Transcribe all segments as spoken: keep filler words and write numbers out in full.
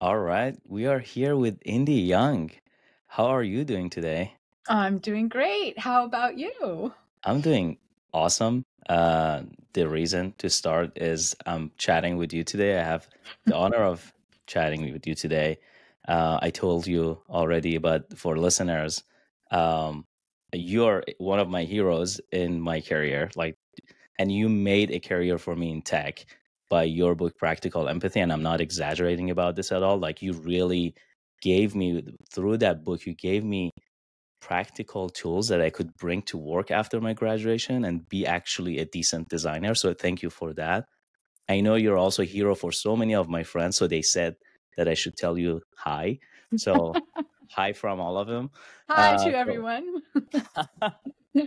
All right, we are here with Indi Young. How are you doing today? I'm doing great. How about you? I'm doing awesome. Uh, the reason to start is I'm chatting with you today. I have the honor of chatting with you today. Uh, I told you already, but for listeners, um, you're one of my heroes in my career. Like, and you made a career for me in tech by your book, Practical Empathy. And I'm not exaggerating about this at all. Like, you really gave me, through that book, you gave me practical tools that I could bring to work after my graduation and be actually a decent designer. So thank you for that. I know you're also a hero for so many of my friends. So they said that I should tell you hi. So hi from all of them. Hi uh, to everyone. So...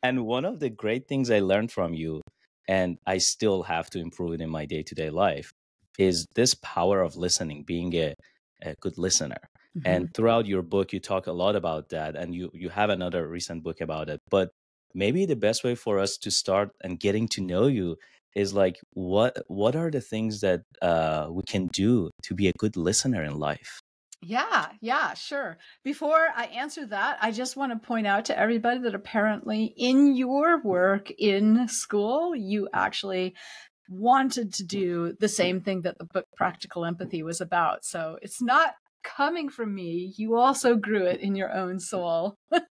And one of the great things I learned from you, and I still have to improve it in my day-to-day life, is this power of listening, being a, a good listener. Mm-hmm. And throughout your book, you talk a lot about that, and you, you have another recent book about it. But maybe the best way for us to start and getting to know you is like, what, what are the things that uh, we can do to be a good listener in life? Yeah, yeah, sure. Before I answer that, I just want to point out to everybody that apparently in your work in school, you actually wanted to do the same thing that the book Practical Empathy was about. So it's not coming from me. You also grew it in your own soul. I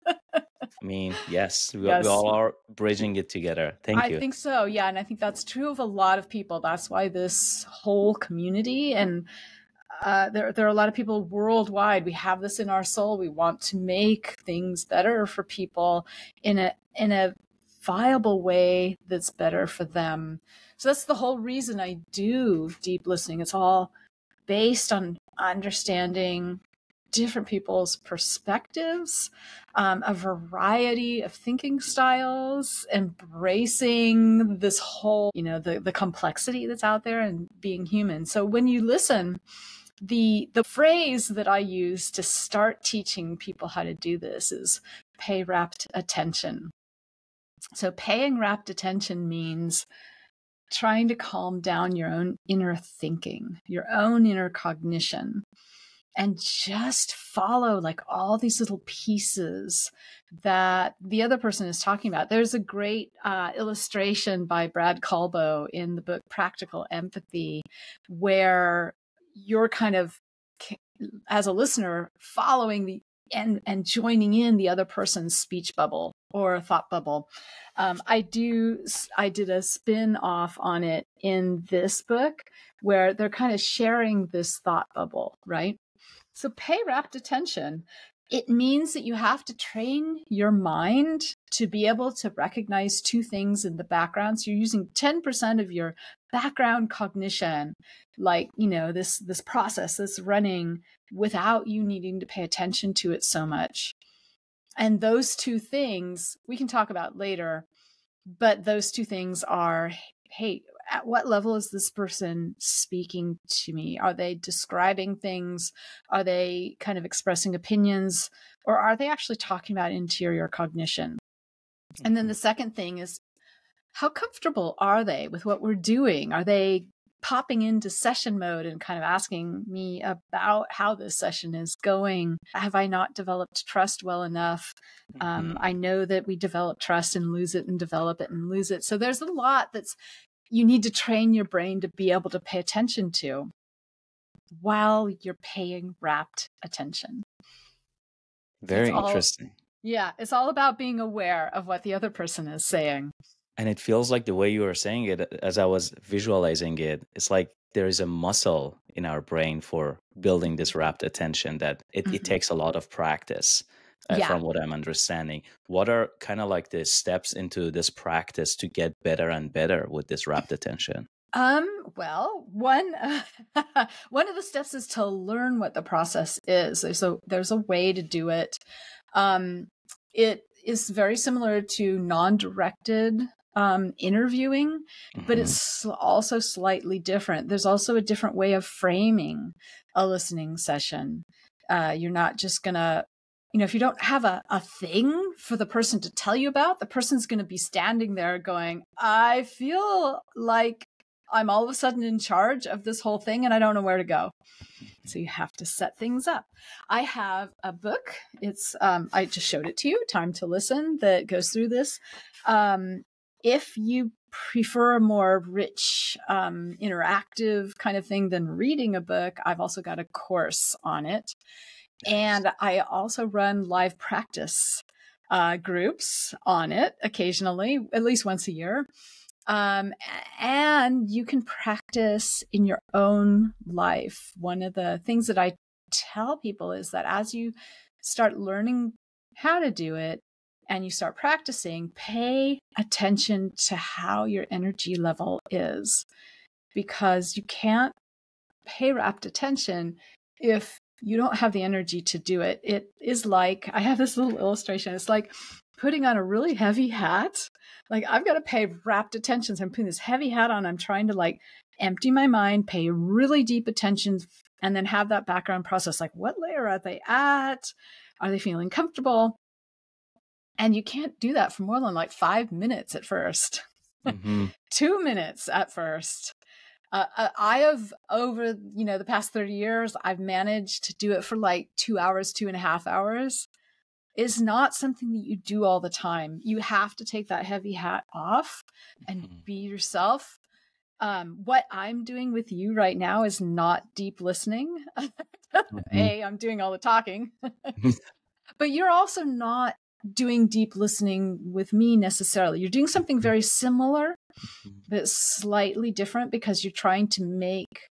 mean, yes, we, yes. we all are bridging it together. Thank I you. I think so. Yeah. And I think that's true of a lot of people. That's why this whole community and Uh, there, there are a lot of people worldwide. We have this in our soul. We want to make things better for people in a in a viable way that's better for them. So that's the whole reason I do deep listening. It's all based on understanding different people's perspectives, um, a variety of thinking styles, embracing this whole, you know, the the complexity that's out there and being human. So when you listen, The, the phrase that I use to start teaching people how to do this is pay rapt attention. So paying rapt attention means trying to calm down your own inner thinking, your own inner cognition, and just follow like all these little pieces that the other person is talking about. There's a great uh, illustration by Brad Colbow in the book Practical Empathy, where you're kind of, as a listener, following the and and joining in the other person's speech bubble or thought bubble. Um, I do. I did a spin off on it in this book where they're kind of sharing this thought bubble, right? So pay rapt attention. It means that you have to train your mind to be able to recognize two things in the background. So you're using ten percent of your background cognition, like, you know, this, this process that's running without you needing to pay attention to it so much. And those two things we can talk about later, but those two things are, hey, at what level is this person speaking to me? Are they describing things? Are they kind of expressing opinions? Or are they actually talking about interior cognition? Mm-hmm. And then the second thing is, how comfortable are they with what we're doing? Are they popping into session mode and kind of asking me about how this session is going? Have I not developed trust well enough? Mm-hmm. Um, I know that we develop trust and lose it and develop it and lose it. So there's a lot that's you need to train your brain to be able to pay attention to while you're paying rapt attention. Very it's interesting. All, yeah. It's all about being aware of what the other person is saying. And it feels like the way you were saying it, as I was visualizing it, it's like there is a muscle in our brain for building this rapt attention that it, mm-hmm. it takes a lot of practice. Uh, yeah. From what I'm understanding, what are kind of like the steps into this practice to get better and better with this rapt attention? Um, well, one, uh, one of the steps is to learn what the process is. So there's a way to do it. Um, it is very similar to non-directed um, interviewing, mm-hmm. but it's also slightly different. There's also a different way of framing a listening session. Uh, you're not just going to You know, if you don't have a, a thing for the person to tell you about, the person's going to be standing there going, I feel like I'm all of a sudden in charge of this whole thing and I don't know where to go. So you have to set things up. I have a book. It's, um, I just showed it to you, Time to Listen, that goes through this. Um, if you prefer a more rich, um, interactive kind of thing than reading a book, I've also got a course on it. And I also run live practice uh, groups on it occasionally, at least once a year. Um, and you can practice in your own life. One of the things that I tell people is that as you start learning how to do it and you start practicing, pay attention to how your energy level is, because you can't pay rapt attention if you don't have the energy to do it. It is like, I have this little illustration. It's like putting on a really heavy hat. Like I've got to pay rapt attention. So I'm putting this heavy hat on. I'm trying to like empty my mind, pay really deep attention, and then have that background process. Like, what layer are they at? Are they feeling comfortable? And you can't do that for more than like five minutes at first, mm-hmm. two minutes at first. Uh, I have, over, you know, the past thirty years, I've managed to do it for like two hours, two and a half hours. It's not something that you do all the time. You have to take that heavy hat off and mm-hmm. be yourself. Um, what I'm doing with you right now is not deep listening. Mm-hmm. A, I'm doing all the talking. But you're also not doing deep listening with me necessarily. You're doing something very similar, but slightly different, because you're trying to make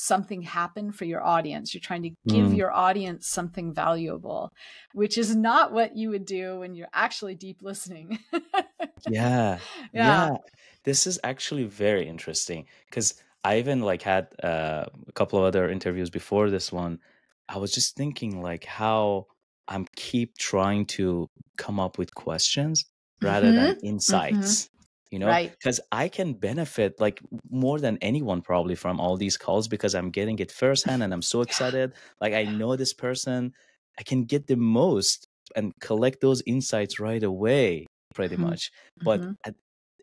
something happen for your audience. You're trying to give mm. your audience something valuable, which is not what you would do when you're actually deep listening. yeah. yeah. Yeah. This is actually very interesting, because I even like had uh, a couple of other interviews before this one. I was just thinking like how I'm keep trying to come up with questions rather mm-hmm. than insights. Mm-hmm. You know, because right. I can benefit like more than anyone probably from all these calls, because I'm getting it firsthand and I'm so excited. Like I know this person, I can get the most and collect those insights right away, pretty mm-hmm. much. But mm-hmm. at,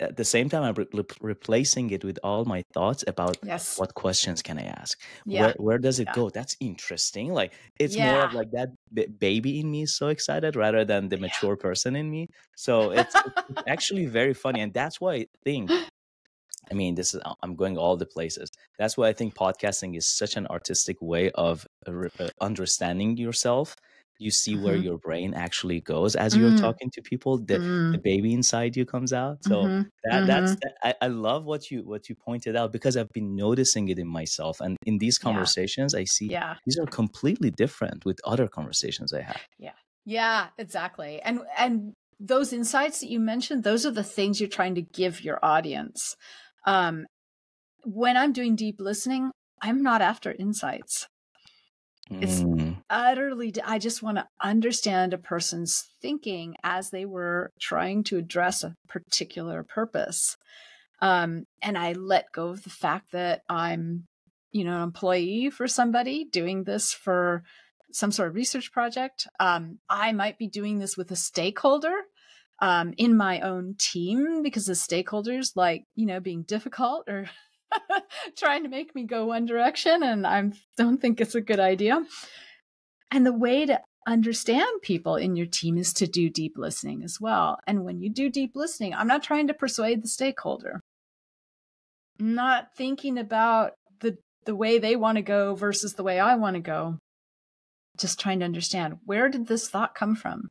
at the same time, I'm re replacing it with all my thoughts about yes. what questions can I ask? Yeah. Where, where does it yeah. go? That's interesting. Like it's yeah. more of like that b baby in me is so excited rather than the mature yeah. person in me. So it's, it's actually very funny. And that's why I think, I mean, this is, I'm going all the places. That's why I think podcasting is such an artistic way of uh, understanding yourself. You see where mm-hmm. your brain actually goes as mm-hmm. you're talking to people. The, mm-hmm. the baby inside you comes out. So mm-hmm. that, that's that, I, I love what you what you pointed out, because I've been noticing it in myself. And in these conversations, yeah. I see yeah. these are completely different with other conversations I have. Yeah, yeah, exactly. And and those insights that you mentioned, those are the things you're trying to give your audience. Um, when I'm doing deep listening, I'm not after insights. It's mm. utterly, I just want to understand a person's thinking as they were trying to address a particular purpose. Um, and I let go of the fact that I'm, you know, an employee for somebody doing this for some sort of research project. Um, I might be doing this with a stakeholder um, in my own team, because the stakeholder's like, you know, being difficult or trying to make me go one direction, and I don't think it's a good idea. And the way to understand people in your team is to do deep listening as well. And when you do deep listening, I'm not trying to persuade the stakeholder. I'm not thinking about the, the way they want to go versus the way I want to go. Just trying to understand, where did this thought come from?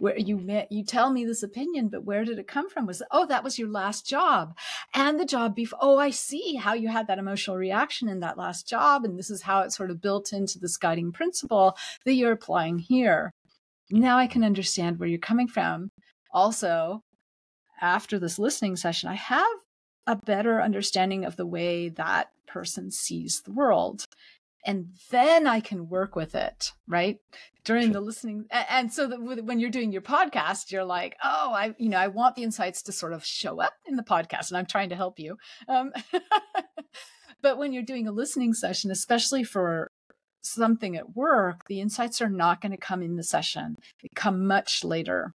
Where you met, you tell me this opinion, but where did it come from? Was, oh, that was your last job and the job before. Oh, I see how you had that emotional reaction in that last job. And this is how it's sort of built into this guiding principle that you're applying here. Now I can understand where you're coming from. Also, after this listening session, I have a better understanding of the way that person sees the world. And then I can work with it, right? During the listening. And so that when you're doing your podcast, you're like, oh, I, you know, I want the insights to sort of show up in the podcast, and I'm trying to help you. Um, but when you're doing a listening session, especially for something at work, the insights are not going to come in the session. They come much later.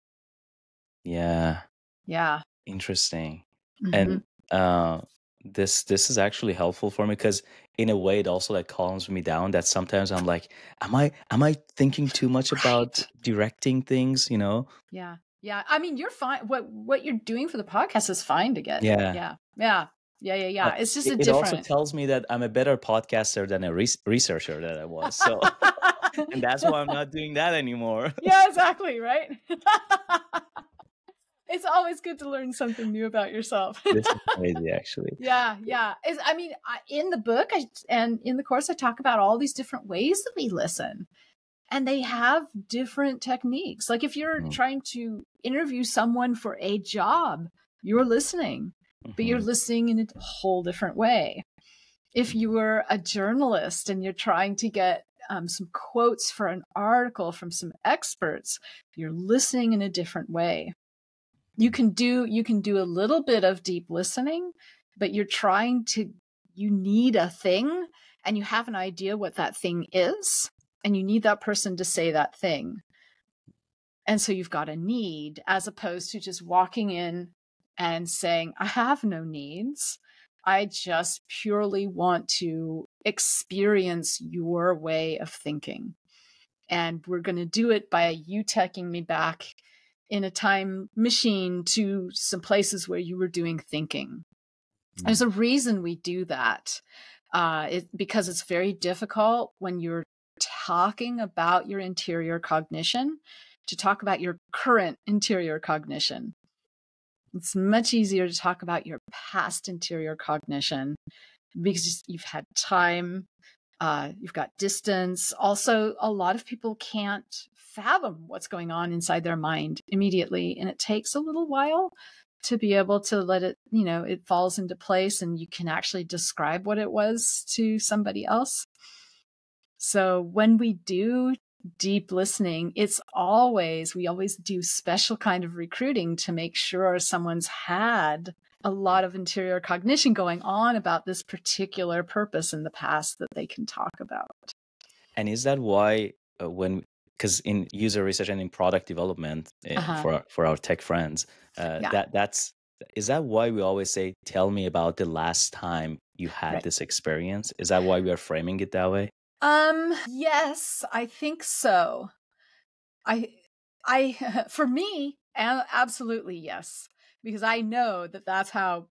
Yeah. Yeah. Interesting. Mm-hmm. And, uh, this this is actually helpful for me, because in a way it also like calms me down, that sometimes I'm like, am I am I thinking too much right. about directing things, you know? Yeah. Yeah. I mean, you're fine. What what you're doing for the podcast is fine to get. Yeah. Yeah. Yeah. Yeah. Yeah. Yeah. It's just a it, different. It also tells me that I'm a better podcaster than a re researcher that I was. So, and that's why I'm not doing that anymore. Yeah, exactly. Right. It's always good to learn something new about yourself. This is crazy, actually. Yeah, yeah. It's, I mean, I, in the book I, and in the course, I talk about all these different ways that we listen. And they have different techniques. Like if you're mm-hmm. trying to interview someone for a job, you're listening, mm-hmm. but you're listening in a whole different way. If you were a journalist and you're trying to get um, some quotes for an article from some experts, you're listening in a different way. You can do, you can do a little bit of deep listening, but you're trying to, you need a thing and you have an idea what that thing is, and you need that person to say that thing. And so you've got a need, as opposed to just walking in and saying, I have no needs. I just purely want to experience your way of thinking. And we're going to do it by you taking me back in a time machine to some places where you were doing thinking. Mm-hmm. There's a reason we do that, uh, it, because it's very difficult when you're talking about your interior cognition to talk about your current interior cognition. It's much easier to talk about your past interior cognition because you've had time, uh, you've got distance. Also, a lot of people can't fathom what's going on inside their mind immediately. And it takes a little while to be able to let it, you know, it falls into place and you can actually describe what it was to somebody else. So when we do deep listening, it's always, we always do special kind of recruiting to make sure someone's had a lot of interior cognition going on about this particular purpose in the past that they can talk about. And is that why uh, when, because in user research and in product development uh, uh-huh. for, our, for our tech friends, uh, yeah. that that's, is that why we always say, tell me about the last time you had right. this experience? Is that why we are framing it that way? Um, yes, I think so. I, I, for me, absolutely yes, because I know that that's how,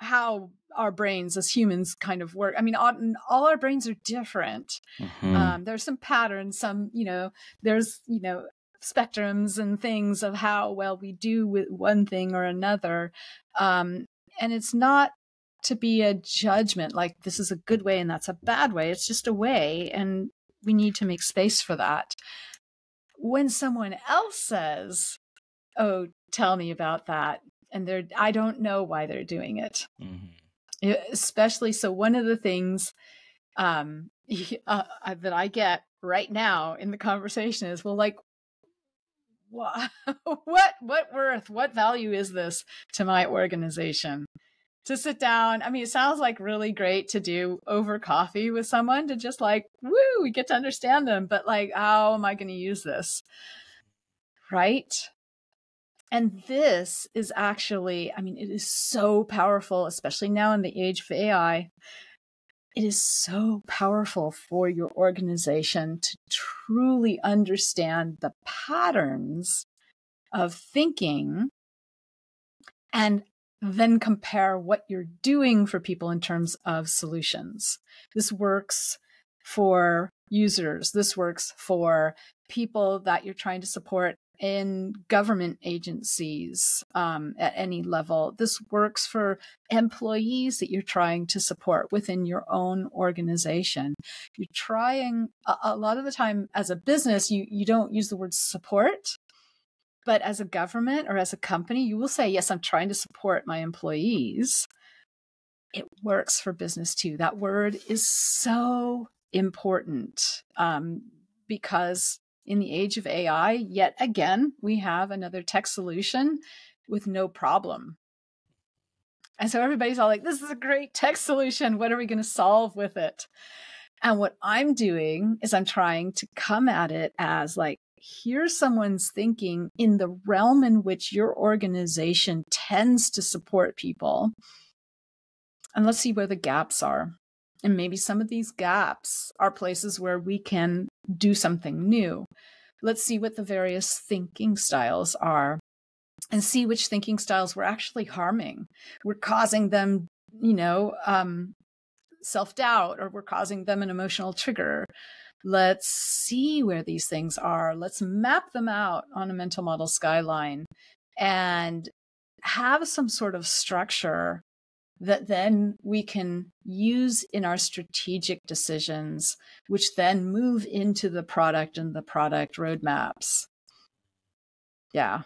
how our brains as humans kind of work. I mean, all, all our brains are different. Mm-hmm. Um, there's some patterns, some, you know, there's, you know, spectrums and things of how well we do with one thing or another. Um, and it's not to be a judgment like this is a good way and that's a bad way. It's just a way, and we need to make space for that. When someone else says, oh, tell me about that, and they're, I don't know why they're doing it. Mm-hmm. Especially, so one of the things um, uh, that I get right now in the conversation is, well, like, what, what, what worth, what value is this to my organization? To sit down. I mean, it sounds like really great to do over coffee with someone, to just like, woo, we get to understand them, but like, how am I going to use this? Right. And this is actually, I mean, it is so powerful, especially now in the age of A I. It is so powerful for your organization to truly understand the patterns of thinking, and then compare what you're doing for people in terms of solutions. This works for users. This works for people that you're trying to support in government agencies um, at any level. This works for employees that you're trying to support within your own organization. You're trying, a, a lot of the time as a business, you, you don't use the word support. But as a government or as a company, you will say, yes, I'm trying to support my employees. It works for business too. That word is so important um, because in the age of A I, yet again, we have another tech solution with no problem. And so everybody's all like, this is a great tech solution. What are we going to solve with it? And what I'm doing is I'm trying to come at it as like, here's someone's thinking in the realm in which your organization tends to support people. and let's see where the gaps are. And maybe some of these gaps are places where we can do something new. Let's see what the various thinking styles are and see which thinking styles we're actually harming. We're causing them, you know, um, self-doubt, or we're causing them an emotional trigger. Let's see where these things are. Let's map them out on a mental model skyline and have some sort of structure that then we can use in our strategic decisions, which then move into the product and the product roadmaps. Yeah.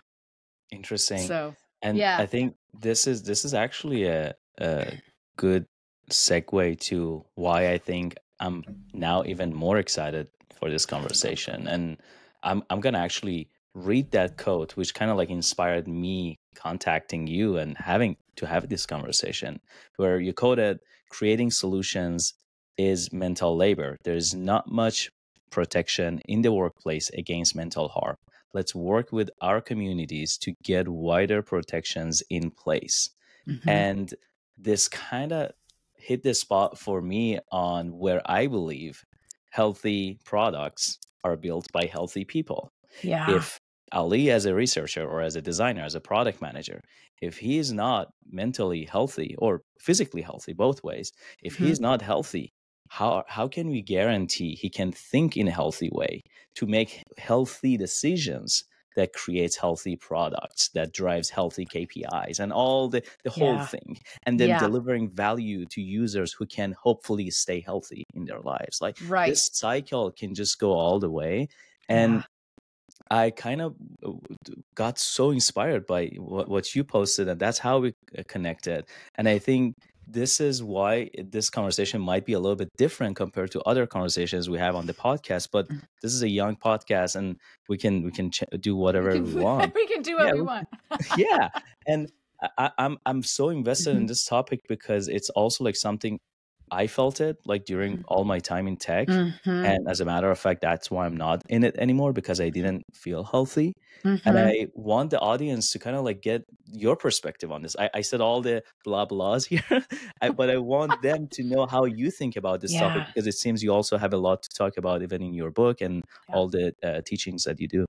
Interesting. So, and yeah. I think this is, this is actually a, a good segue to why I think I'm now even more excited for this conversation. And I'm, I'm going to actually read that quote, which kind of like inspired me contacting you and having to have this conversation, where you quoted, "Creating solutions is mental labor. There's not much protection in the workplace against mental harm. Let's work with our communities to get wider protections in place." Mm-hmm. And this kind of hit the spot for me on where I believe healthy products are built by healthy people. Yeah. If Ali, as a researcher or as a designer, as a product manager, if he is not mentally healthy or physically healthy, both ways, if mm-hmm. he's not healthy, how, how can we guarantee he can think in a healthy way to make healthy decisions that creates healthy products, that drives healthy K P Is and all the, the whole yeah. thing, and then yeah. delivering value to users who can hopefully stay healthy in their lives? Like right. this cycle can just go all the way. And yeah. I kind of got so inspired by what, what you posted, and that's how we connected. And I think this is why this conversation might be a little bit different compared to other conversations we have on the podcast, but this is a young podcast and we can, we can ch do whatever we, can, we want. We can do what yeah, we want. yeah. And I, I'm, I'm so invested mm-hmm. in this topic because it's also like something I felt it like during all my time in tech. Mm-hmm. And as a matter of fact, that's why I'm not in it anymore, because I didn't feel healthy. Mm-hmm. And I want the audience to kind of like get your perspective on this. I, I said all the blah blahs here, I, but I want them to know how you think about this yeah. topic, because it seems you also have a lot to talk about, even in your book and yeah. all the uh, teachings that you do.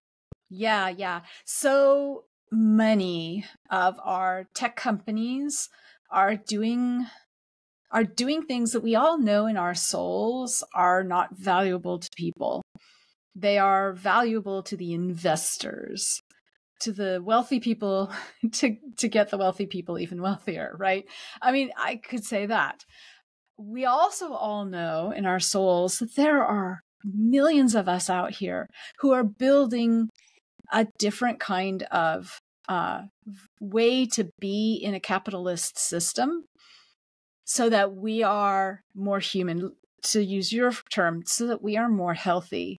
Yeah, yeah. So many of our tech companies are doing... are doing things that we all know in our souls are not valuable to people. They are valuable to the investors, to the wealthy people, to, to get the wealthy people even wealthier, right? I mean, I could say that. We also all know in our souls that there are millions of us out here who are building a different kind of uh, way to be in a capitalist system, so that we are more human, to use your term, so that we are more healthy,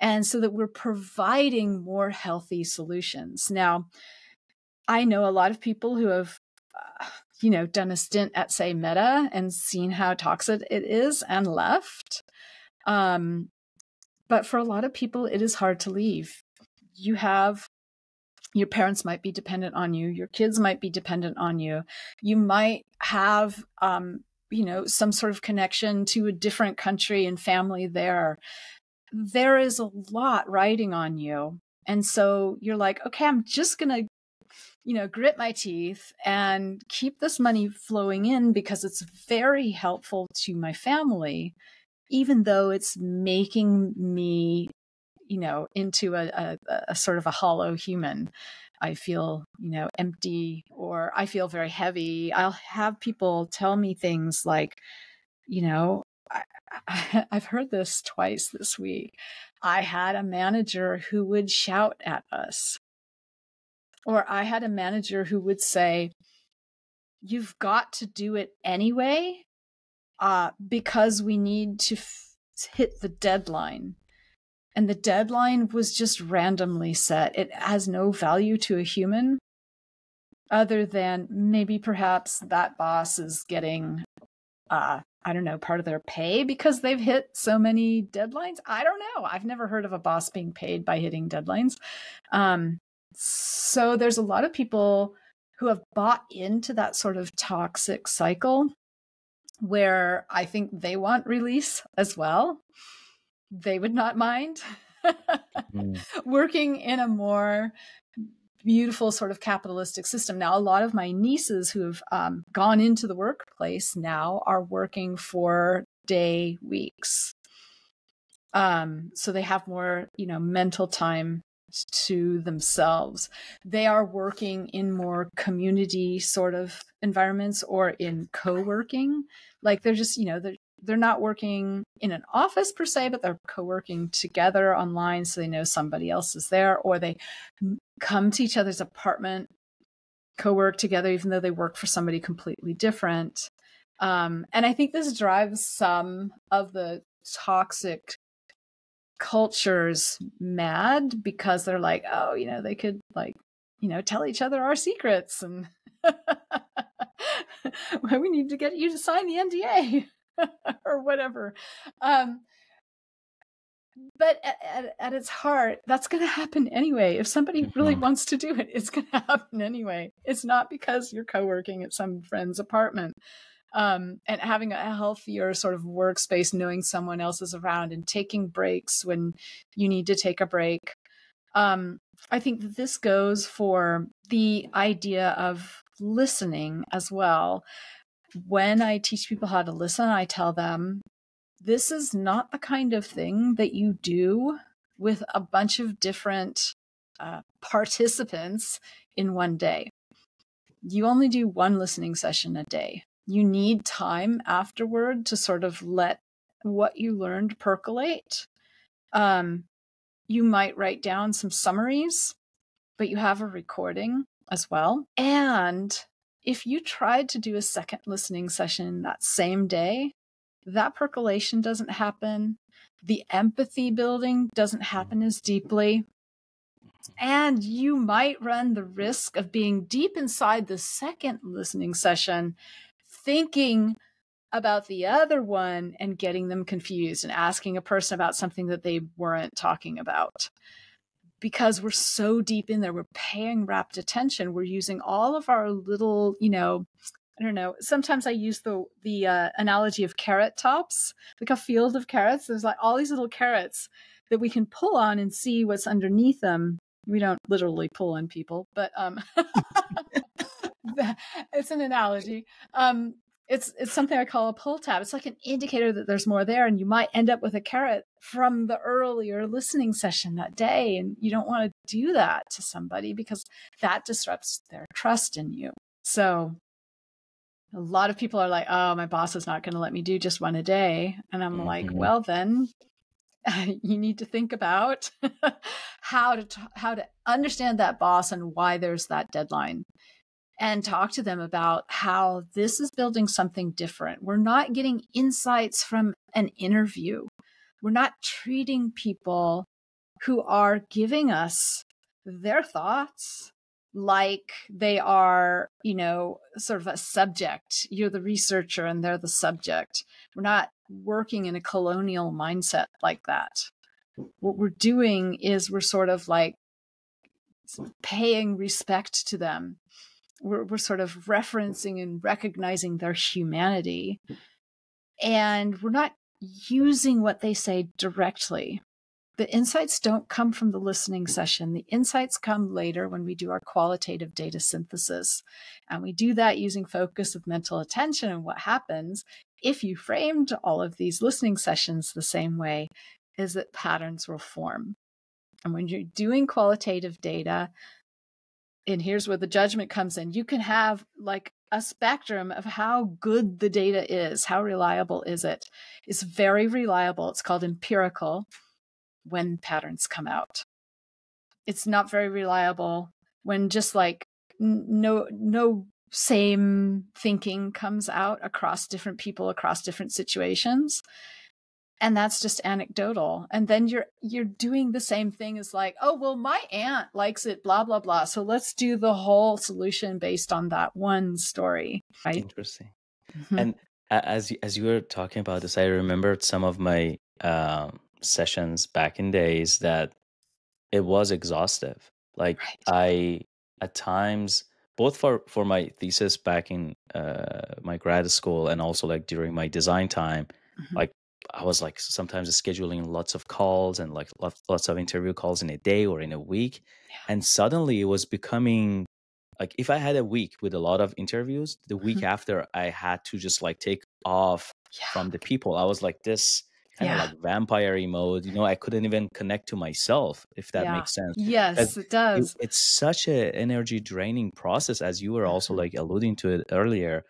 and so that we're providing more healthy solutions. Now, I know a lot of people who have, uh, you know, done a stint at, say, Meta and seen how toxic it is and left. Um, but for a lot of people, it is hard to leave. You have Your parents might be dependent on you. Your kids might be dependent on you. You might have, um, you know, some sort of connection to a different country and family there. There is a lot riding on you. And so you're like, okay, I'm just going to, you know, grit my teeth and keep this money flowing in because it's very helpful to my family, even though it's making me, you know, into a, a, a sort of a hollow human. I feel, you know, empty, or I feel very heavy. I'll have people tell me things like, you know, I, I, I've heard this twice this week. I had a manager who would shout at us, or I had a manager who would say, "You've got to do it anyway, uh, because we need to f hit the deadline." And the deadline was just randomly set. It has no value to a human other than maybe perhaps that boss is getting, uh, I don't know, part of their pay because they've hit so many deadlines. I don't know. I've never heard of a boss being paid by hitting deadlines. Um, so there's a lot of people who have bought into that sort of toxic cycle where I think they want release as well. They would not mind mm. working in a more beautiful sort of capitalistic system. Now, a lot of my nieces who have um, gone into the workplace now are working four day weeks. Um, so they have more, you know, mental time to themselves. They are working in more community sort of environments or in co-working. Like they're just, you know, they're, they're not working in an office per se, but they're co-working together online. So they know somebody else is there, or they come to each other's apartment, co-work together, even though they work for somebody completely different. Um, and I think this drives some of the toxic cultures mad, because they're like, oh, you know, they could like, you know, tell each other our secrets and well, we need to get you to sign the N D A or whatever. Um, but at, at, at its heart, that's going to happen anyway. If somebody really wants to do it, it's going to happen anyway. It's not because you're co-working at some friend's apartment. Um, and having a healthier sort of workspace, knowing someone else is around and taking breaks when you need to take a break. Um, I think that this goes for the idea of listening as well. When I teach people how to listen, I tell them, this is not the kind of thing that you do with a bunch of different uh, participants in one day. You only do one listening session a day. You need time afterward to sort of let what you learned percolate. Um, you might write down some summaries, but you have a recording as well. And if you tried to do a second listening session that same day, that percolation doesn't happen. The empathy building doesn't happen as deeply. And you might run the risk of being deep inside the second listening session thinking about the other one and getting them confused and asking a person about something that they weren't talking about. Because we're so deep in there, we're paying rapt attention. We're using all of our little, you know, I don't know. Sometimes I use the the uh, analogy of carrot tops, like a field of carrots. There's like all these little carrots that we can pull on and see what's underneath them. We don't literally pull on people, but um it's an analogy. Um, it's, it's something I call a pull tab. It's like an indicator that there's more there, and you might end up with a carrot from the earlier listening session that day. And you don't want to do that to somebody because that disrupts their trust in you. So a lot of people are like, oh, my boss is not going to let me do just one a day. And I'm mm-hmm. like, well, then you need to think about how to, t how to understand that boss and why there's that deadline. And talk to them about how this is building something different. We're not getting insights from an interview. We're not treating people who are giving us their thoughts like they are, you know, sort of a subject. You're the researcher and they're the subject. We're not working in a colonial mindset like that. What we're doing is we're sort of like paying respect to them. We're, we're sort of referencing and recognizing their humanity, and we're not using what they say directly. The insights don't come from the listening session. The insights come later when we do our qualitative data synthesis, and we do that using focus of mental attention. And what happens if you framed all of these listening sessions the same way is that patterns will form. And when you're doing qualitative data, and here's where the judgment comes in, you can have like a spectrum of how good the data is. How reliable is it? It's very reliable. It's called empirical when patterns come out. It's not very reliable when just like no, no same thinking comes out across different people, across different situations. And that's just anecdotal. And then you're, you're doing the same thing as like, oh, well, my aunt likes it, blah, blah, blah. So let's do the whole solution based on that one story. Right? Interesting. Mm-hmm. And as, as you were talking about this, I remembered some of my uh, sessions back in days that it was exhaustive. Like right. I, at times both for, for my thesis back in uh, my grad school and also like during my design time, mm-hmm. like I was like sometimes scheduling lots of calls and like lots, lots of interview calls in a day or in a week. Yeah. And suddenly it was becoming like if I had a week with a lot of interviews, the week mm-hmm. after I had to just like take off yeah. from the people. I was like this kind yeah. of like vampire-y mode, you know, I couldn't even connect to myself, if that yeah. makes sense. Yes, it does. It, it's such an energy draining process, as you were also like alluding to it earlier.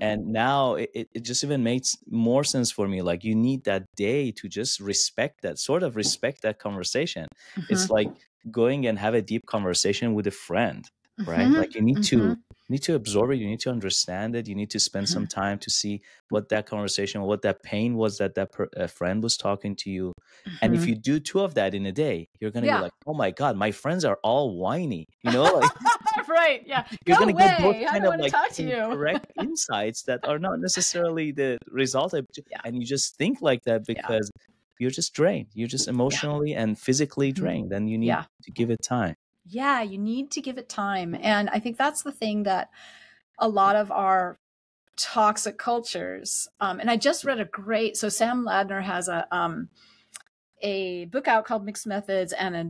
And now it, it just even makes more sense for me. Like you need that day to just respect that, sort of respect that conversation. Mm-hmm. It's like going and have a deep conversation with a friend, right? Mm-hmm. Like you need mm-hmm. to you need to absorb it. You need to understand it. You need to spend mm-hmm. some time to see what that conversation, what that pain was that that per, uh, friend was talking to you. Mm-hmm. And if you do two of that in a day, you're going to yeah. be like, oh my God, my friends are all whiny, you know? Like, right. Yeah. You're going to get both kind of like correct insights that are not necessarily the result of, yeah. and you just think like that because yeah. you're just drained. You're just emotionally yeah. and physically drained, and you need yeah. to give it time. Yeah, you need to give it time. And I think that's the thing that a lot of our toxic cultures, um, and I just read a great, so Sam Ladner has a, um, a book out called Mixed Methods and a,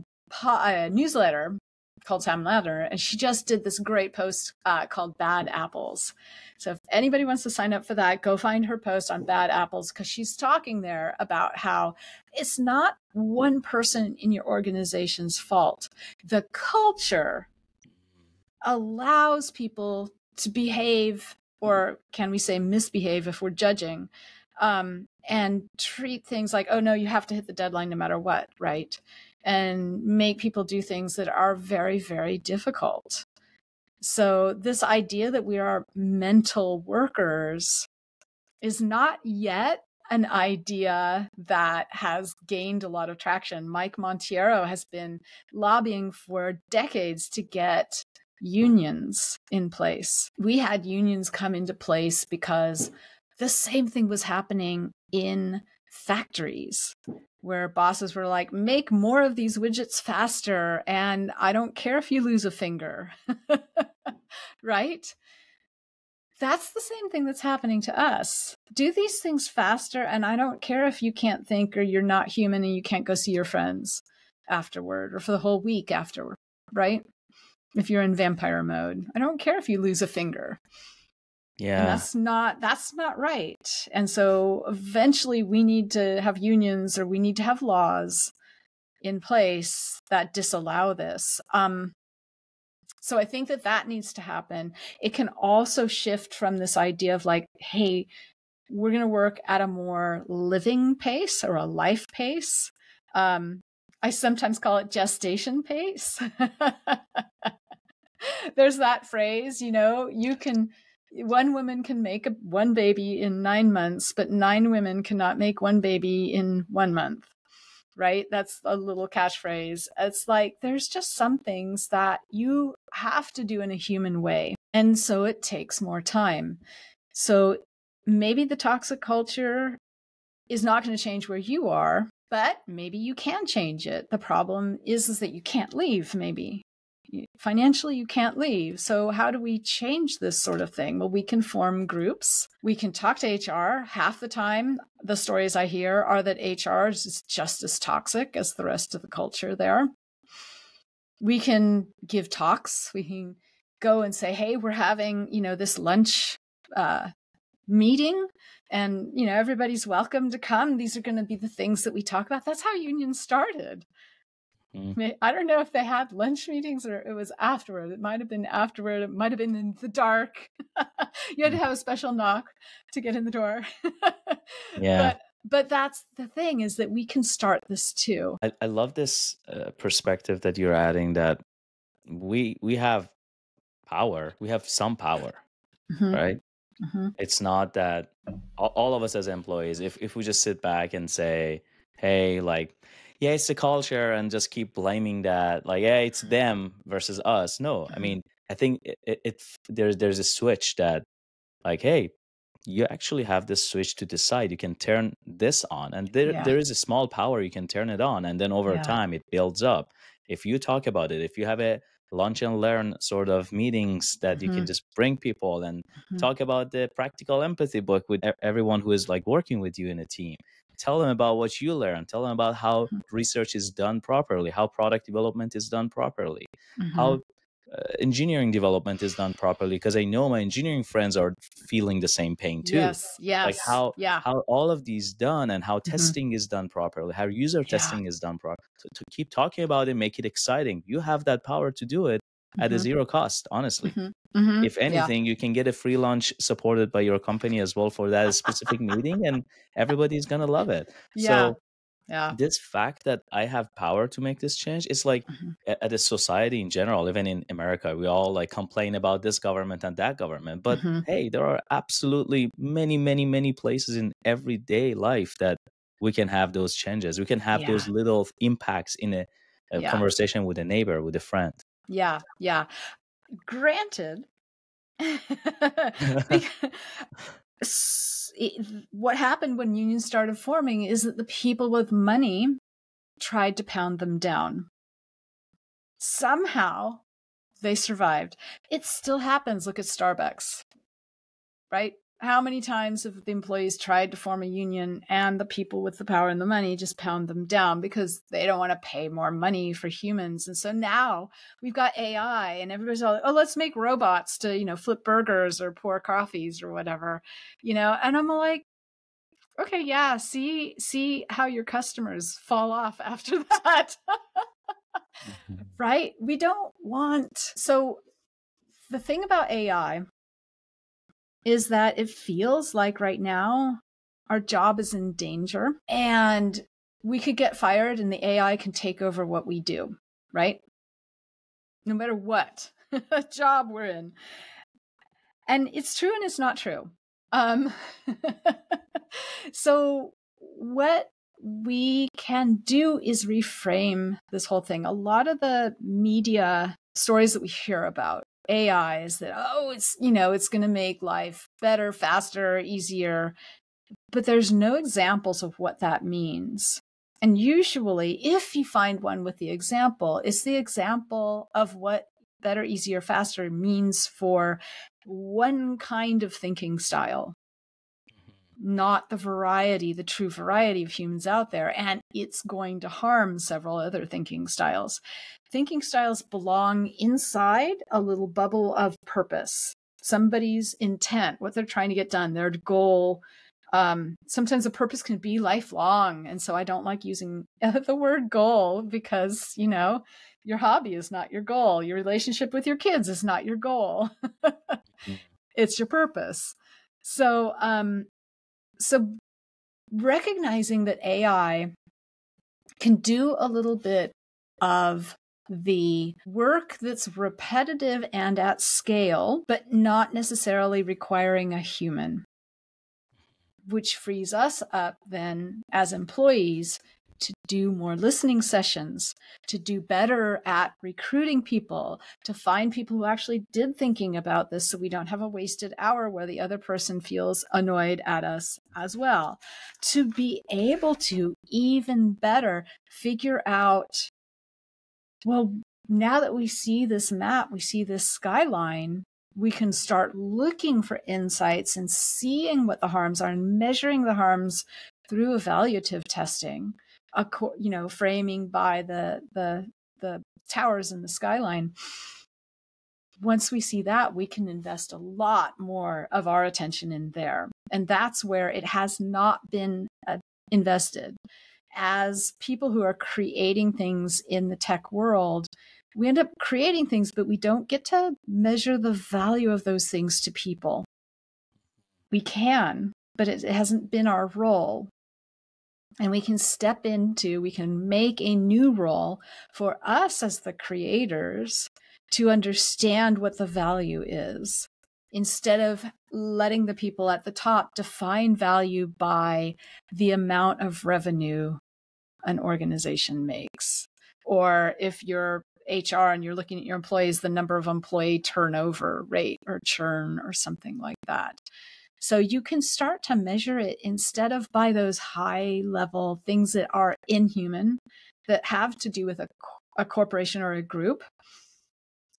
a newsletter called Sam Ladner. And she just did this great post uh, called Bad Apples. So if anybody wants to sign up for that, go find her post on Bad Apples, because she's talking there about how it's not one person in your organization's fault. The culture allows people to behave, or can we say misbehave if we're judging, um, and treat things like, oh no, you have to hit the deadline no matter what, right? And make people do things that are very, very difficult. So this idea that we are mental workers is not yet an idea that has gained a lot of traction. Mike Monteiro has been lobbying for decades to get unions in place. We had unions come into place because the same thing was happening in factories, where bosses were like, make more of these widgets faster, and I don't care if you lose a finger, right? That's the same thing that's happening to us. Do these things faster, and I don't care if you can't think or you're not human and you can't go see your friends afterward or for the whole week afterward, right? If you're in vampire mode, I don't care if you lose a finger. Yeah. And that's not, that's not right. And so eventually we need to have unions, or we need to have laws in place that disallow this. Um, So I think that that needs to happen. It can also shift from this idea of like, hey, we're going to work at a more living pace or a life pace. Um, I sometimes call it gestation pace. There's that phrase, you know, you can, one woman can make a, one baby in nine months, but nine women cannot make one baby in one month. Right? That's a little catchphrase. It's like, there's just some things that you have to do in a human way. And so it takes more time. So maybe the toxic culture is not going to change where you are, but maybe you can change it. The problem is, is that you can't leave. Maybe financially you can't leave. So how do we change this sort of thing? Well, we can form groups. We can talk to H R. Half the time, the stories I hear are that H R is just as toxic as the rest of the culture there. We can give talks. We can go and say, hey, we're having, you know, this lunch uh, meeting, and, you know, everybody's welcome to come. These are going to be the things that we talk about. That's how unions started. I don't know if they had lunch meetings or it was afterward. It might have been afterward. It might have been in the dark. You had to have a special knock to get in the door. Yeah. But, but that's the thing, is that we can start this too. I, I love this uh, perspective that you're adding, that we we have power. We have some power, mm-hmm. right? Mm-hmm. It's not that all, all of us as employees, if if we just sit back and say, hey, like, yeah, it's the culture, and just keep blaming that, like, yeah, it's them versus us. No, I mean, I think it, it, it there's there's a switch that, like, hey, you actually have this switch to decide. You can turn this on, and there yeah. there is a small power. You can turn it on, and then over yeah. time it builds up. If you talk about it, if you have a lunch and learn sort of meetings that mm-hmm. you can just bring people and mm-hmm. talk about the Practical Empathy book with everyone who is like working with you in a team. Tell them about what you learn. Tell them about how mm-hmm. research is done properly, how product development is done properly, mm-hmm. how uh, engineering development is done properly. Because I know my engineering friends are feeling the same pain too. Yes, yes. Like how, yeah. how all of these done and how mm-hmm. testing is done properly, how user yeah. testing is done properly. So to keep talking about it, make it exciting. You have that power to do it mm-hmm. at a zero cost, honestly. Mm-hmm. Mm-hmm. If anything, yeah. you can get a free lunch supported by your company as well for that specific meeting, and everybody's going to love it. Yeah. So yeah. this fact that I have power to make this change, it's like mm-hmm. at a society in general, even in America, we all like complain about this government and that government. But mm-hmm. hey, there are absolutely many, many, many places in everyday life that we can have those changes. We can have yeah. those little impacts in a, a yeah. conversation with a neighbor, with a friend. Yeah, yeah. Granted, what happened when unions started forming is that the people with money tried to pound them down. Somehow, they survived. It still happens. Look at Starbucks, right? How many times have the employees tried to form a union and the people with the power and the money just pound them down because they don't want to pay more money for humans? And so now we've got A I and everybody's all, oh, let's make robots to, you know, flip burgers or pour coffees or whatever, you know? And I'm like, okay, yeah, see, see how your customers fall off after that. mm-hmm. Right? We don't want. So the thing about A I is that it feels like right now our job is in danger and we could get fired and the A I can take over what we do, right? No matter what job we're in. And it's true and it's not true. Um, so what we can do is reframe this whole thing. A lot of the media stories that we hear about A I is that, oh, it's, you know, it's going to make life better, faster, easier. But there's no examples of what that means. And usually, if you find one with the example, it's the example of what better, easier, faster means for one kind of thinking style, not the variety, the true variety of humans out there. And it's going to harm several other thinking styles. Thinking styles belong inside a little bubble of purpose, somebody's intent, what they're trying to get done, their goal. Um, sometimes the purpose can be lifelong. And so I don't like using the word goal because, you know, your hobby is not your goal. Your relationship with your kids is not your goal. It's your purpose. So, um, so recognizing that A I can do a little bit of the work that's repetitive and at scale, but not necessarily requiring a human, which frees us up then as employees to do more listening sessions, to do better at recruiting people, to find people who actually did thinking about this so we don't have a wasted hour where the other person feels annoyed at us as well, to be able to even better figure out, well, now that we see this map, we see this skyline, we can start looking for insights and seeing what the harms are and measuring the harms through evaluative testing, you know, framing by the, the, the towers and the skyline. Once we see that, we can invest a lot more of our attention in there. And that's where it has not been invested. As people who are creating things in the tech world, we end up creating things, but we don't get to measure the value of those things to people. We can, but it hasn't been our role. And we can step into, we can make a new role for us as the creators to understand what the value is, instead of letting the people at the top define value by the amount of revenue an organization makes. Or if you're H R and you're looking at your employees, the number of employee turnover rate or churn or something like that. So you can start to measure it instead of by those high level things that are inhuman, that have to do with a, a corporation or a group.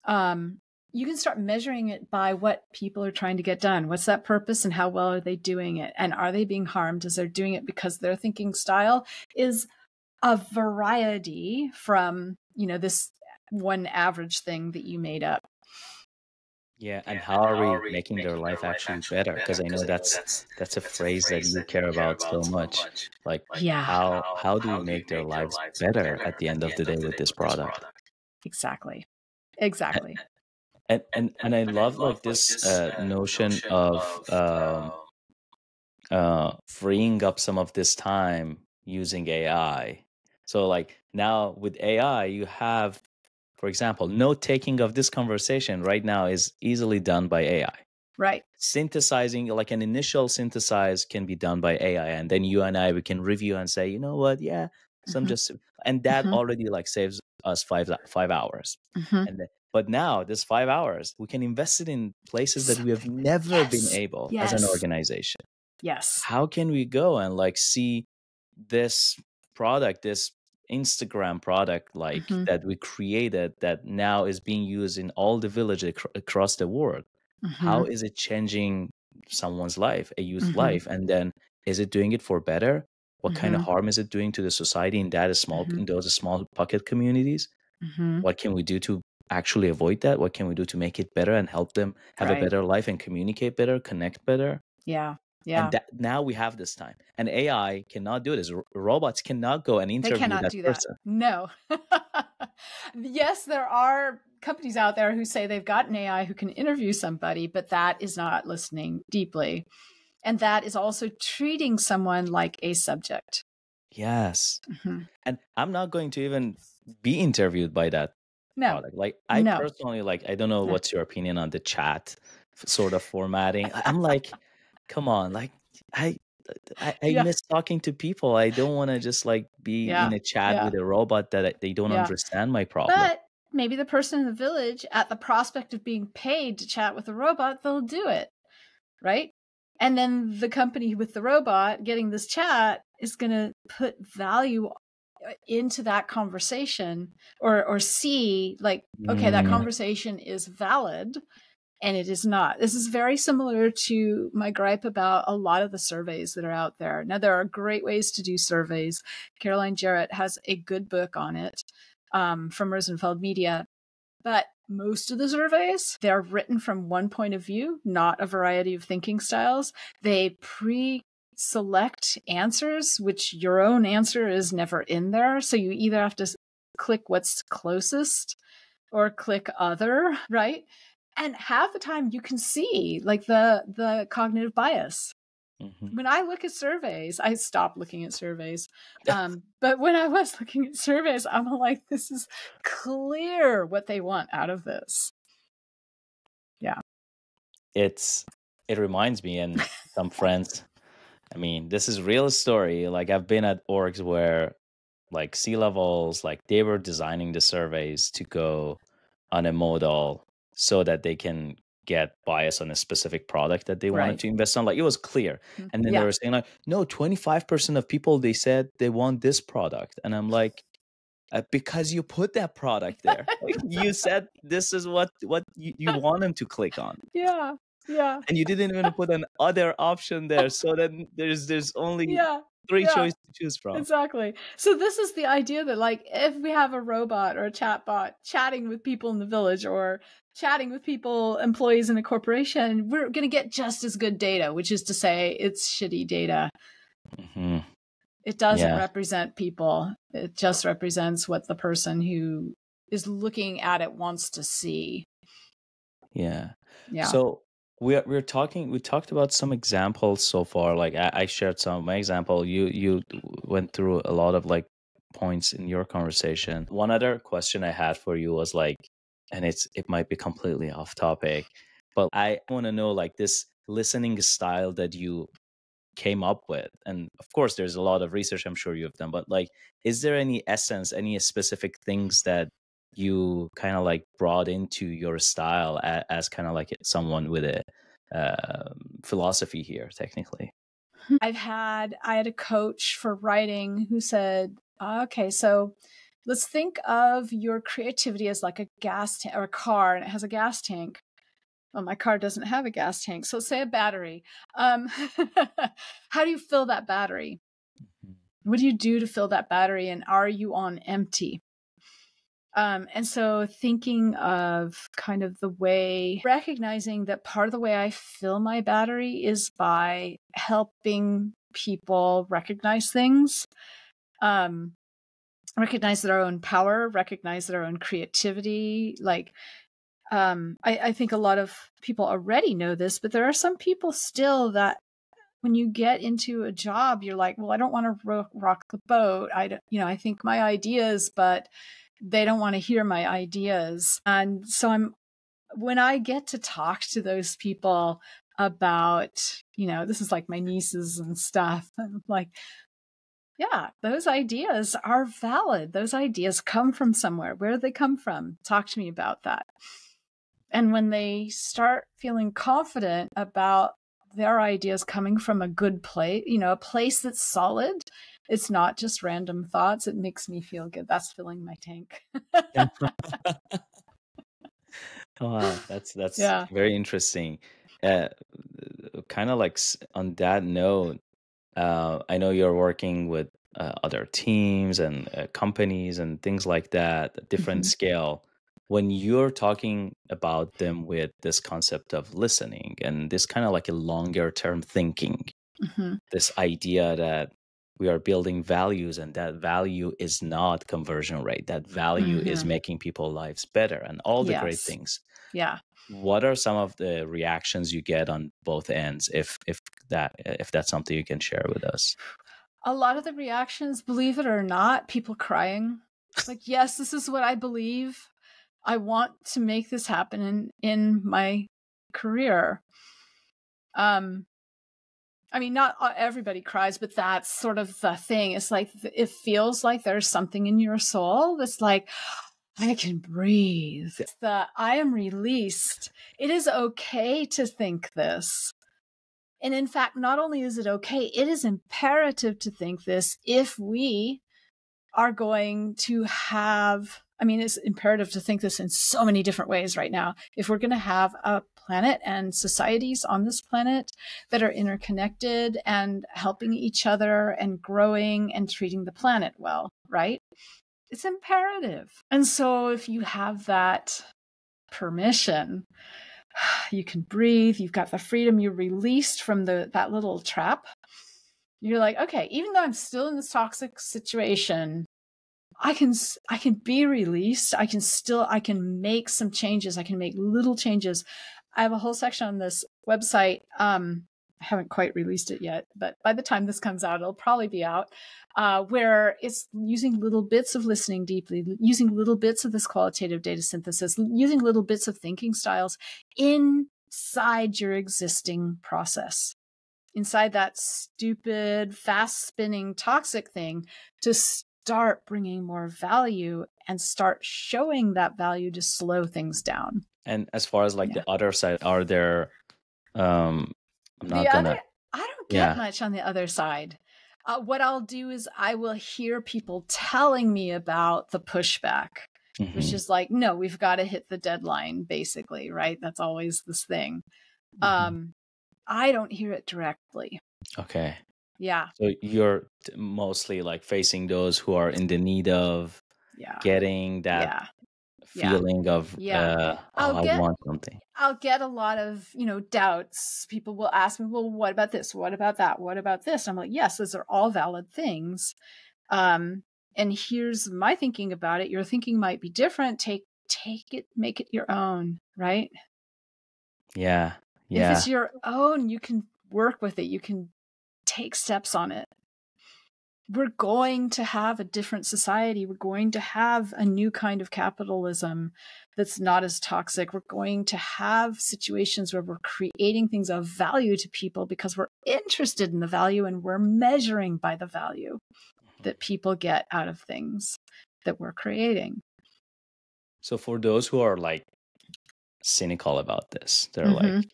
Um, you can start measuring it by what people are trying to get done. What's that purpose and how well are they doing it? And are they being harmed as they're doing it? Because their thinking style is a variety from, you know, this one average thing that you made up. Yeah, and how are we, how are we making, making their life actions better? Because I know that's that's, that's a phrase that you care about so much. much. Like, yeah. how, how do you make their lives better at the end of the day with this product? Exactly. Exactly. And and, and, and I love like this uh, notion of uh, uh, freeing up some of this time using A I. So like now with A I, you have, for example, note taking of this conversation right now is easily done by A I. Right. Synthesizing, like an initial synthesize can be done by A I. And then you and I, we can review and say, you know what? Yeah. So I'm just, and that mm-hmm. already like saves us five, five hours. Mm-hmm. And then, but now this five hours, we can invest it in places that we have never yes. been able yes. as an organization. Yes. How can we go and like see this product, this Instagram product like mm-hmm. that we created that now is being used in all the villages ac across the world. Mm-hmm. How is it changing someone's life, a youth's mm-hmm. life? And then is it doing it for better? What mm-hmm. kind of harm is it doing to the society in that small mm-hmm. in those small pocket communities? Mm-hmm. What can we do to actually avoid that? What can we do to make it better and help them have right. a better life and communicate better, connect better? Yeah. Yeah. And that, now we have this time, and A I cannot do this. R robots cannot go and interview that person. They cannot do that. No. Yes, there are companies out there who say they've got an A I who can interview somebody, but that is not listening deeply, and that is also treating someone like a subject. Yes. Mm-hmm. And I'm not going to even be interviewed by that no. product. Like I no. personally, like I don't know no. what's your opinion on the chat sort of formatting. I'm like. Come on, like I, I, I yeah. miss talking to people. I don't want to just like be yeah. in a chat yeah. with a robot that I, they don't yeah. understand my problem. But maybe the person in the village, at the prospect of being paid to chat with a robot, they'll do it, right? And then the company with the robot getting this chat is going to put value into that conversation, or or see like, okay, mm. that conversation is valid. And it is not. This is very similar to my gripe about a lot of the surveys that are out there. Now, there are great ways to do surveys. Caroline Jarrett has a good book on it um, from Rosenfeld Media. But most of the surveys, they're written from one point of view, not a variety of thinking styles. They pre-select answers, which your own answer is never in there. So you either have to click what's closest or click other, right? And half the time you can see like the, the cognitive bias. Mm-hmm. When I look at surveys, I stopped looking at surveys. Um, but when I was looking at surveys, I'm like, this is clear what they want out of this. Yeah. It's, it reminds me and some friends, I mean, this is real story. Like I've been at orgs where like C levels, like they were designing the surveys to go on a modal so that they can get bias on a specific product that they wanted right. to invest on. Like it was clear. And then yeah. they were saying like, no, twenty-five percent of people, they said they want this product. And I'm like, because you put that product there. Like, you said this is what, what you, you want them to click on. Yeah, yeah. And you didn't even put an other option there so that there's, there's only... Yeah. Three yeah, choices to choose from. Exactly. So this is the idea that like if we have a robot or a chatbot chatting with people in the village or chatting with people, employees in a corporation, we're going to get just as good data, which is to say it's shitty data. Mm-hmm. It doesn't yeah. represent people. It just represents what the person who is looking at it wants to see. Yeah. Yeah. So We're we're talking. We talked about some examples so far. Like I, I shared some of my example. You you went through a lot of like points in your conversation. One other question I had for you was like, and it's it might be completely off topic, but I want to know like this listening style that you came up with. And of course, there's a lot of research I'm sure you've done. But like, is there any essence, any specific things that you kind of like brought into your style as, as kind of like someone with a uh, philosophy here, technically? I've had, I had a coach for writing who said, okay, so let's think of your creativity as like a gas tank or a car, and it has a gas tank. Well, my car doesn't have a gas tank, so say a battery. Um, how do you fill that battery? What do you do to fill that battery, and are you on empty? Um, and so thinking of kind of the way, recognizing that part of the way I fill my battery is by helping people recognize things, um, recognize their own power, recognize their own creativity. Like, um, I, I think a lot of people already know this, but there are some people still that when you get into a job, you're like, well, I don't want to ro- rock the boat. I don't, you know, I think my ideas, but they don't want to hear my ideas. And so I'm, when I get to talk to those people about, you know, this is like my nieces and stuff, I'm like, yeah, those ideas are valid. Those ideas come from somewhere. Where do they come from? Talk to me about that. And when they start feeling confident about their ideas coming from a good place, you know, a place that's solid, it's not just random thoughts. It makes me feel good. That's filling my tank. Wow, that's that's yeah. very interesting. Uh, kind of like on that note, uh, I know you're working with uh, other teams and uh, companies and things like that, a different mm-hmm. scale. When you're talking about them with this concept of listening and this kind of like a longer term thinking, mm-hmm. this idea that we are building values, and that value is not conversion rate. That value mm-hmm. is making people's lives better and all the yes. great things. Yeah. What are some of the reactions you get on both ends? If, if that, if that's something you can share with us. A lot of the reactions, believe it or not, people crying. It's like, yes, this is what I believe. I want to make this happen in, in my career. Um, I mean, not everybody cries, but that's sort of the thing. It's like, it feels like there's something in your soul that's like, I can breathe. It's the, I am released. It is okay to think this. And in fact, not only is it okay, it is imperative to think this if we are going to have, I mean, it's imperative to think this in so many different ways right now. If we're going to have a planet and societies on this planet that are interconnected and helping each other and growing and treating the planet well, right? It's imperative. And so if you have that permission, you can breathe, you've got the freedom, you're released from the that little trap. You're like, okay, even though I'm still in this toxic situation, I can, I can be released. I can still, I can make some changes. I can make little changes. I have a whole section on this website. Um, I haven't quite released it yet, but by the time this comes out, it'll probably be out, uh, where it's using little bits of listening deeply, using little bits of this qualitative data synthesis, using little bits of thinking styles inside your existing process, inside that stupid, fast spinning, toxic thing to start bringing more value and start showing that value to slow things down. And as far as like yeah. the other side, are there, um, I'm not the gonna, other, I don't get yeah. much on the other side. Uh, what I'll do is I will hear people telling me about the pushback, mm-hmm. which is like, no, we've got to hit the deadline basically. Right. That's always this thing. Mm-hmm. Um, I don't hear it directly. Okay. Yeah. So you're mostly like facing those who are in the need of yeah. getting that yeah. feeling yeah. of yeah. Uh, I'll oh, get, I want something. I'll get a lot of, you know, doubts. People will ask me, well, what about this? What about that? What about this? And I'm like, yes, those are all valid things. Um, and here's my thinking about it. Your thinking might be different. Take take it, make it your own, right? Yeah. Yeah. If it's your own, you can work with it. You can take steps on it. We're going to have a different society. We're going to have a new kind of capitalism that's not as toxic. We're going to have situations where we're creating things of value to people because we're interested in the value and we're measuring by the value that people get out of things that we're creating. So for those who are like cynical about this, they're mm-hmm. like,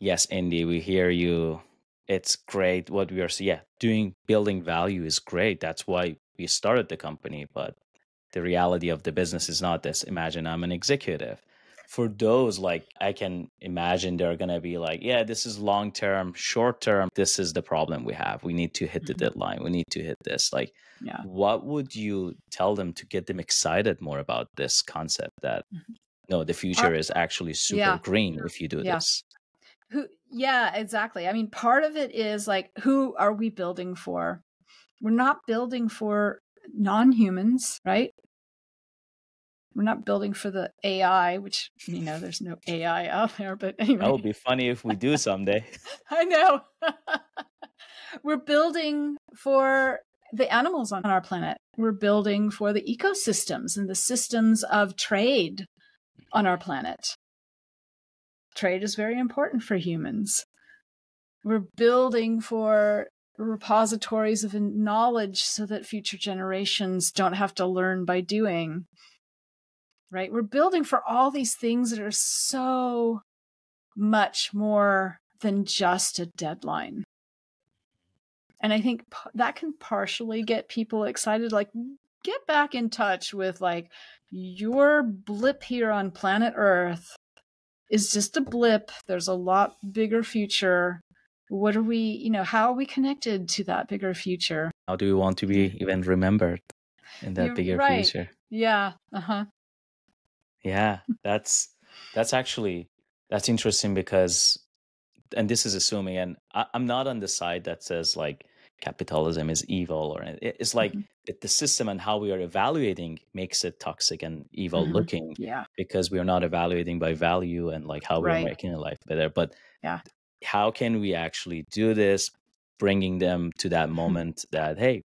yes, Indi, we hear you. It's great what we are yeah doing. Building value is great. That's why we started the company. But The reality of the business is not this. Imagine I'm an executive. For those, like, I can imagine they're going to be like, yeah, this is long term, short term. This is the problem we have. We need to hit the deadline. We need to hit this. Like, yeah. What would you tell them to get them excited more about this concept that, mm-hmm. no, the future uh, is actually super yeah. green if you do yeah. this? Who, yeah, exactly. I mean, part of it is like, who are we building for? We're not building for non-humans, right? We're not building for the A I, which, you know, there's no A I out there, but anyway. That would be funny if we do someday. I know. We're building for the animals on our planet. We're building for the ecosystems and the systems of trade on our planet. Trade is very important for humans. We're building for repositories of knowledge so that future generations don't have to learn by doing. Right? We're building for all these things that are so much more than just a deadline. And I think that can partially get people excited, like, get back in touch with, like, your blip here on planet Earth is just a blip. There's a lot bigger future. What are we, you know, how are we connected to that bigger future? How do we want to be even remembered in that You're bigger right. future? Yeah. Uh-huh. Yeah, that's that's actually that's interesting because, and this is assuming, and I, I'm not on the side that says like capitalism is evil or it, it's like mm-hmm. the system and how we are evaluating makes it toxic and evil mm-hmm. looking. Yeah, because we are not evaluating by value and like how we're right. making life better. But yeah, how can we actually do this, bringing them to that moment mm-hmm. that hey,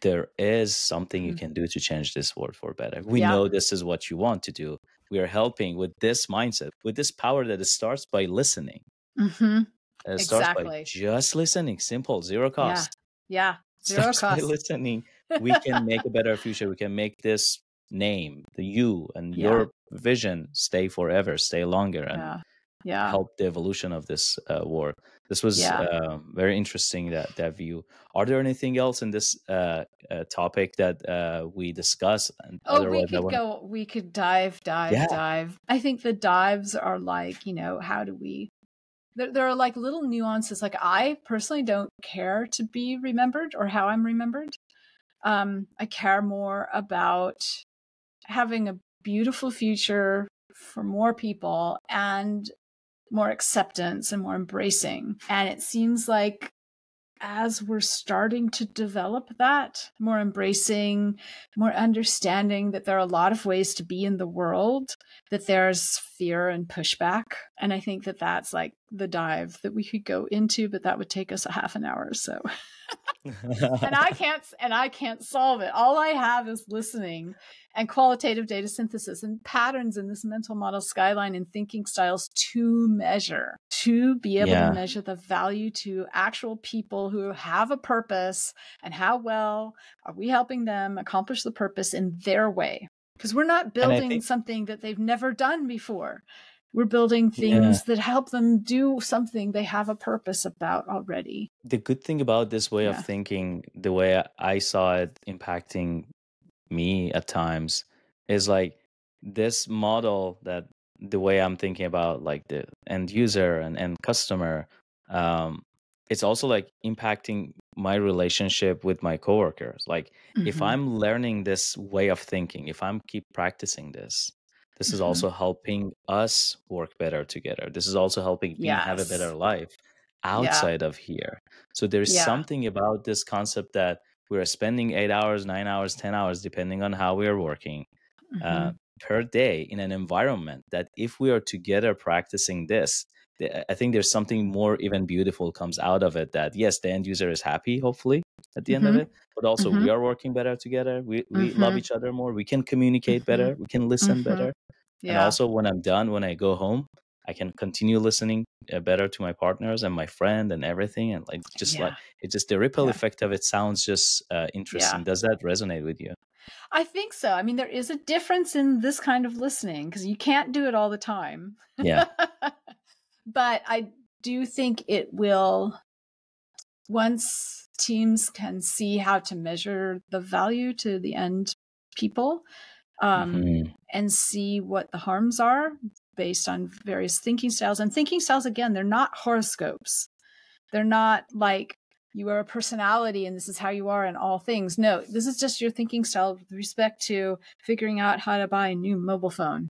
there is something you can do to change this world for better. We yeah. know this is what you want to do. We are helping with this mindset, with this power that it starts by listening. Mm-hmm. It exactly. starts by just listening, simple, zero cost. Yeah, yeah. zero cost. By listening, we can make a better future. We can make this name, the you and yeah. your vision stay forever, stay longer, and yeah. Yeah. help the evolution of this uh, war. This was yeah. uh, very interesting, that, that view. Are there anything else in this uh, uh, topic that uh, we discuss? And oh, we could go, we could dive, dive, yeah. dive. I think the dives are like, you know, how do we, there, there are like little nuances. Like I personally don't care to be remembered or how I'm remembered. Um, I care more about having a beautiful future for more people and more acceptance and more embracing. And it seems like as we're starting to develop that, more embracing, more understanding that there are a lot of ways to be in the world, that there's fear and pushback. And I think that that's like the dive that we could go into, but that would take us a half an hour or so. and I can't, and I can't solve it. All I have is listening and qualitative data synthesis and patterns in this mental model skyline and thinking styles to measure, to be able yeah. to measure the value to actual people who have a purpose and how well are we helping them accomplish the purpose in their way? Because we're not building think, something that they've never done before. We're building things yeah. that help them do something they have a purpose about already. The good thing about this way yeah. of thinking, the way I saw it impacting me at times, is like this model that the way I'm thinking about like the end user and end customer, um, it's also like impacting my relationship with my coworkers. Like mm-hmm. if I'm learning this way of thinking, if I'm keep practicing this, this mm-hmm. is also helping us work better together. This is also helping me yes. have a better life outside yeah. of here. So there's yeah. something about this concept that we're spending eight hours, nine hours, ten hours, depending on how we are working mm-hmm. uh, per day in an environment that if we are together practicing this, I think there's something more even beautiful comes out of it, that yes, the end user is happy, hopefully at the end mm-hmm. of it, but also mm-hmm. we are working better together. We, we mm-hmm. love each other more. We can communicate mm-hmm. better. We can listen mm-hmm. better. Yeah. And also when I'm done, when I go home, I can continue listening better to my partners and my friend and everything. And like, just yeah. like, it's just the ripple yeah. effect of it sounds just uh, interesting. Yeah. Does that resonate with you? I think so. I mean, there is a difference in this kind of listening because you can't do it all the time. Yeah. But I do think it will, once teams can see how to measure the value to the end people um, mm-hmm. and see what the harms are based on various thinking styles. And thinking styles, again, they're not horoscopes. They're not like you are a personality and this is how you are in all things. No, this is just your thinking style with respect to figuring out how to buy a new mobile phone.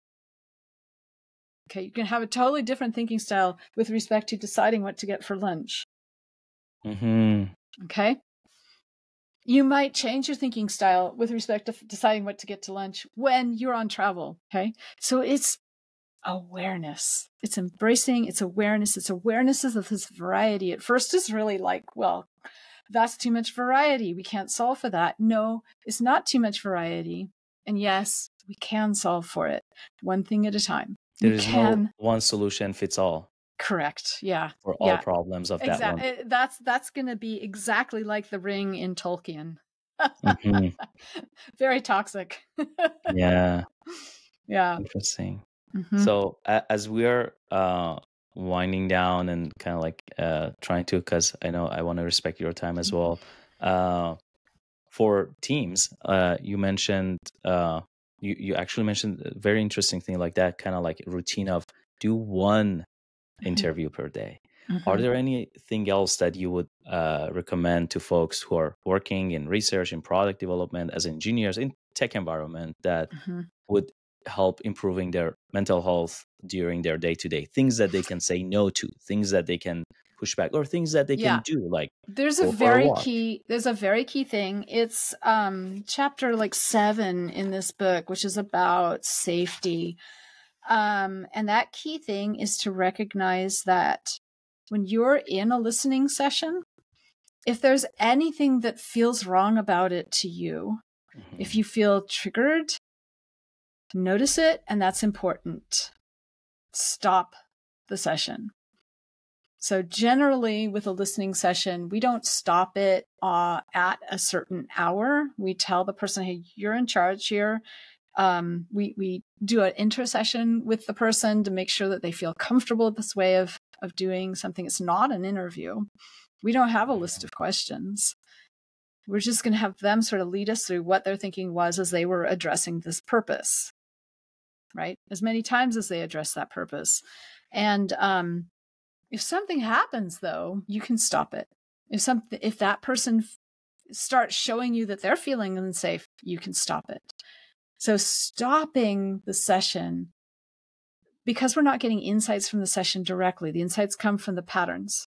Okay, you can have a totally different thinking style with respect to deciding what to get for lunch. Mm-hmm. Okay. You might change your thinking style with respect to deciding what to get to lunch when you're on travel. Okay. So it's awareness. It's embracing, it's awareness, it's awarenesses of this variety. At first, it's really like, well, that's too much variety. We can't solve for that. No, it's not too much variety. And yes, we can solve for it one thing at a time. There you is can. no one solution fits all. Correct. Yeah. For all yeah. problems of that exactly. one. That's, that's going to be exactly like the ring in Tolkien. Mm-hmm. Very toxic. Yeah. Yeah. Interesting. Mm-hmm. So uh, as we are uh, winding down and kind of like uh, trying to, because I know I want to respect your time as well. Uh, for teams, uh, you mentioned, uh, you, you actually mentioned a very interesting thing like that, kind of like routine of do one interview per day. Mm-hmm. Are there anything else that you would uh, recommend to folks who are working in research, in product development, as engineers in tech environment that mm-hmm. would help improving their mental health during their day-to-day, things that they can say no to, things that they can push back, or things that they yeah. can do? Like there's a very key, there's a very key thing. It's um, chapter like seven in this book, which is about safety. Um, and that key thing is to recognize that when you're in a listening session, if there's anything that feels wrong about it to you, mm-hmm. if you feel triggered, notice it, and that's important. Stop the session. So generally with a listening session, we don't stop it uh, at a certain hour. We tell the person, hey, you're in charge here. Um, we, we do an intercession with the person to make sure that they feel comfortable with this way of, of doing something. It's not an interview. We don't have a list of questions. We're just going to have them sort of lead us through what their thinking was as they were addressing this purpose, right? As many times as they address that purpose. And um, if something happens, though, you can stop it. If something, if that person starts showing you that they're feeling unsafe, you can stop it. So stopping the session, because we're not getting insights from the session directly, the insights come from the patterns.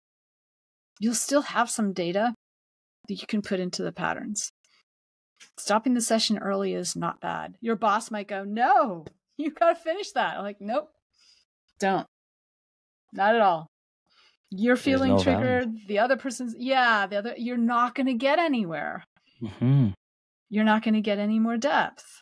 You'll still have some data that you can put into the patterns. Stopping the session early is not bad. Your boss might go, no, you got to finish that. I'm like, nope, don't. Not at all. You're feeling no triggered. Balance. The other person's, yeah, the other, you're not going to get anywhere. Mm-hmm. You're not going to get any more depth.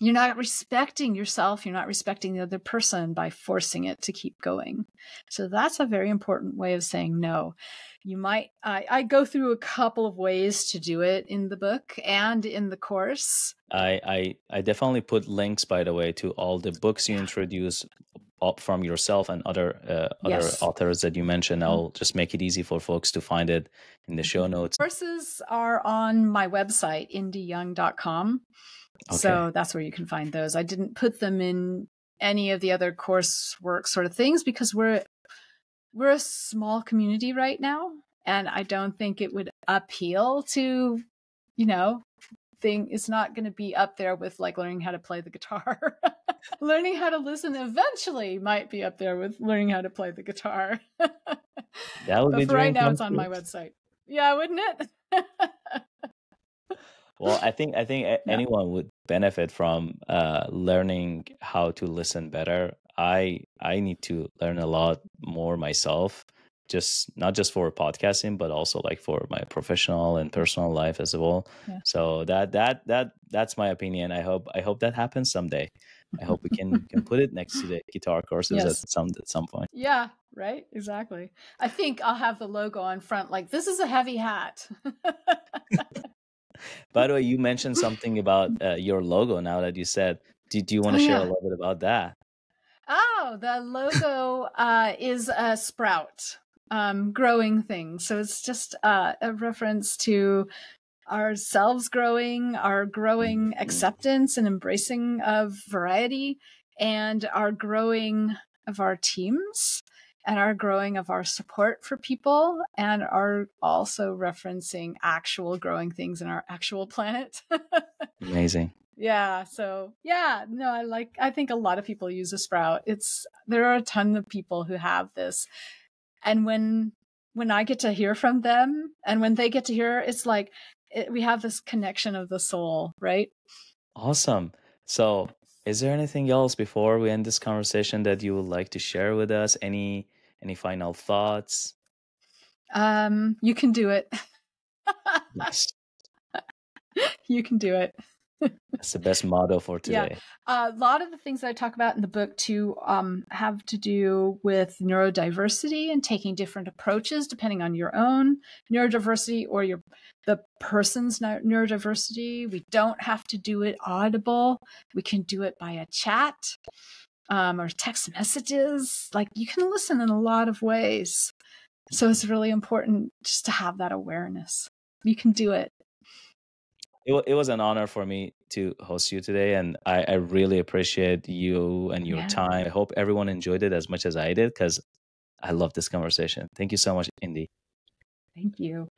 You're not respecting yourself. You're not respecting the other person by forcing it to keep going. So that's a very important way of saying no. You might, I, I go through a couple of ways to do it in the book and in the course. I, I, I definitely put links, by the way, to all the books you introduce up from yourself and other, uh, other yes. authors that you mentioned. Mm-hmm. I'll just make it easy for folks to find it in the show notes. Courses are on my website, Indie Young dot com. Okay. So that's where you can find those. I didn't put them in any of the other coursework sort of things because we're We're a small community right now, and I don't think it would appeal to, you know, thing. It's not going to be up there with like learning how to play the guitar. Learning how to listen eventually might be up there with learning how to play the guitar. That would but be for right now, it's on my website. Yeah, wouldn't it? Well, I think I think yeah. anyone would benefit from uh, learning how to listen better. I I need to learn a lot more myself, just not just for podcasting, but also like for my professional and personal life as well. Yeah. So that that that that's my opinion. I hope I hope that happens someday. I hope we can can put it next to the guitar courses yes. at some at some point. Yeah, right. Exactly. I think I'll have the logo on front. Like, this is a heavy hat. By the way, you mentioned something about uh, your logo. Now that you said, do, do you want to oh, share yeah. a little bit about that? Oh, the logo uh, is a sprout, um, growing thing. So it's just uh, a reference to ourselves growing, our growing acceptance and embracing of variety, and our growing of our teams, and our growing of our support for people, and are also referencing actual growing things in our actual planet. Amazing. Yeah. So yeah, no, I like, I think a lot of people use a sprout. It's, there are a ton of people who have this. And when, when I get to hear from them and when they get to hear, it's like, it, we have this connection of the soul, right? Awesome. So is there anything else before we end this conversation that you would like to share with us? Any, any final thoughts? Um, you can do it. Yes. You can do it. That's the best motto for today. Yeah. A lot of the things that I talk about in the book too um, have to do with neurodiversity and taking different approaches depending on your own neurodiversity or your the person's neurodiversity. We don't have to do it audible. We can do it by a chat um, or text messages. Like, you can listen in a lot of ways. So it's really important just to have that awareness. You can do it. It, it was an honor for me to host you today, and I, I really appreciate you and your yeah. time. I hope everyone enjoyed it as much as I did, because I love this conversation. Thank you so much, Indi. Thank you.